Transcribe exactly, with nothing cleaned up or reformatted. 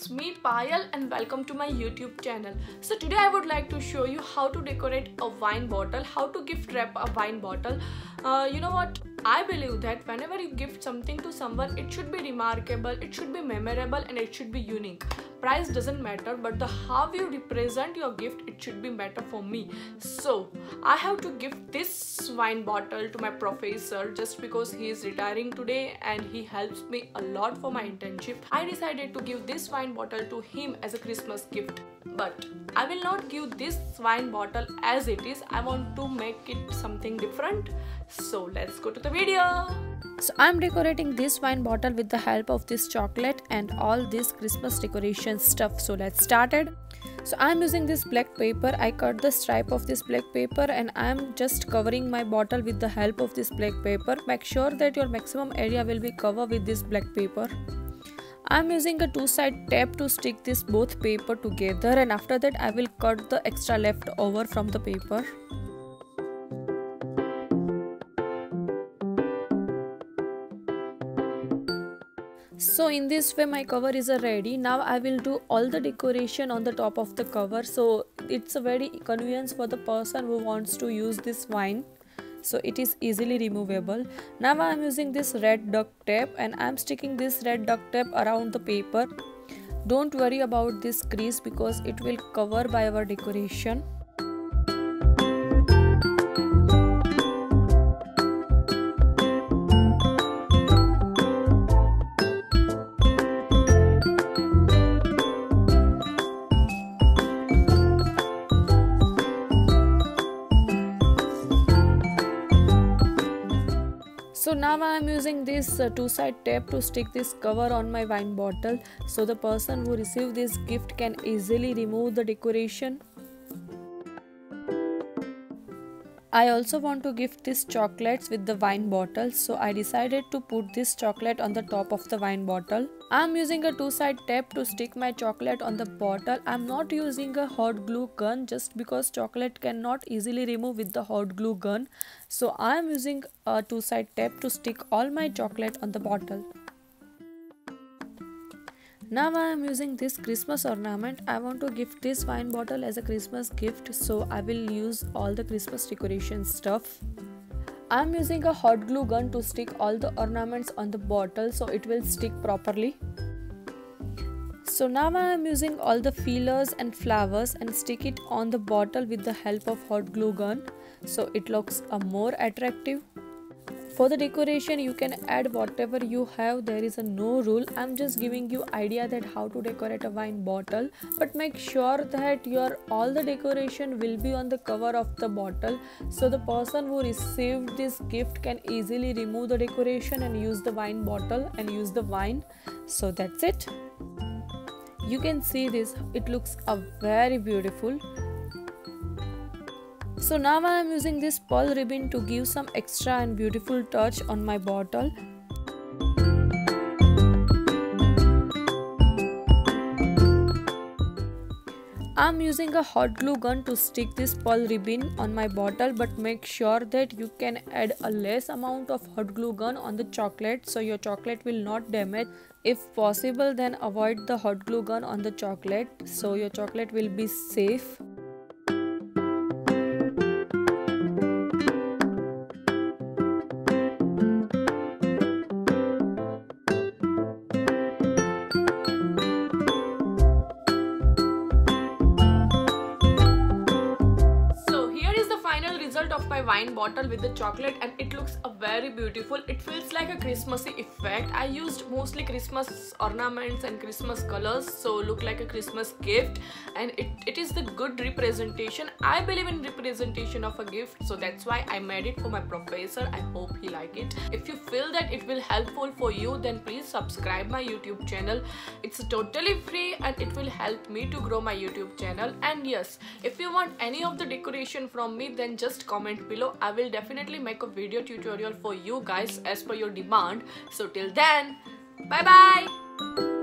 it's me Payal and welcome to my YouTube channel. So today I would like to show you how to decorate a wine bottle, how to gift wrap a wine bottle. Uh, you know what, I believe that whenever you gift something to someone, it should be remarkable, it should be memorable, and it should be unique. Price doesn't matter, but the how you represent your gift, it should be better for me. So I have to gift this wine bottle to my professor just because he is retiring today and he helps me a lot for my internship. I decided to give this wine bottle to him as a Christmas gift, but I will not give this wine bottle as it is. I want to make it something different. So let's go to the video. So I'm decorating this wine bottle with the help of this chocolate and all this Christmas decoration stuff. So let's start it. So I'm using this black paper. I cut the stripe of this black paper and I'm just covering my bottle with the help of this black paper. Make sure that your maximum area will be covered with this black paper. I'm using a two-side tape to stick this both paper together, and after that I will cut the extra left over from the paper. So in this way my cover is ready. Now I will do all the decoration on the top of the cover, so it's a very convenience for the person who wants to use this wine. So it is easily removable. Now I am using this red duct tape and I am sticking this red duct tape around the paper. Don't worry about this crease because it will cover by our decoration. So now I am using this uh, two-side tape to stick this cover on my wine bottle, so the person who received this gift can easily remove the decoration. I also want to gift these chocolates with the wine bottle, so I decided to put this chocolate on the top of the wine bottle. I am using a two-side tape to stick my chocolate on the bottle. I am not using a hot glue gun just because chocolate cannot easily remove with the hot glue gun. So I am using a two-side tape to stick all my chocolate on the bottle. Now I am using this Christmas ornament. I want to gift this wine bottle as a Christmas gift, so I will use all the Christmas decoration stuff. I am using a hot glue gun to stick all the ornaments on the bottle so it will stick properly. So now I am using all the feelers and flowers and stick it on the bottle with the help of hot glue gun, so it looks a more attractive. For the decoration you can add whatever you have, there is a no rule. I'm just giving you idea that how to decorate a wine bottle, but make sure that your all the decoration will be on the cover of the bottle, so the person who received this gift can easily remove the decoration and use the wine bottle and use the wine. So that's it. You can see this, it looks a very beautiful. So now I am using this pearl ribbon to give some extra and beautiful touch on my bottle. I am using a hot glue gun to stick this pearl ribbon on my bottle, but make sure that you can add a less amount of hot glue gun on the chocolate so your chocolate will not damage. If possible, then avoid the hot glue gun on the chocolate so your chocolate will be safe. Result of my wine bottle with the chocolate, and it looks a very beautiful. It feels like a Christmassy effect. I used mostly Christmas ornaments and Christmas colors, so look like a Christmas gift, and it, it is the good representation. I believe in representation of a gift, so that's why I made it for my professor. I hope he liked it. If you feel that it will helpful for you, then please subscribe my YouTube channel. It's totally free and it will help me to grow my YouTube channel. And yes, if you want any of the decoration from me, then just comment below. I will definitely make a video tutorial for you guys as per your demand. So till then, bye bye.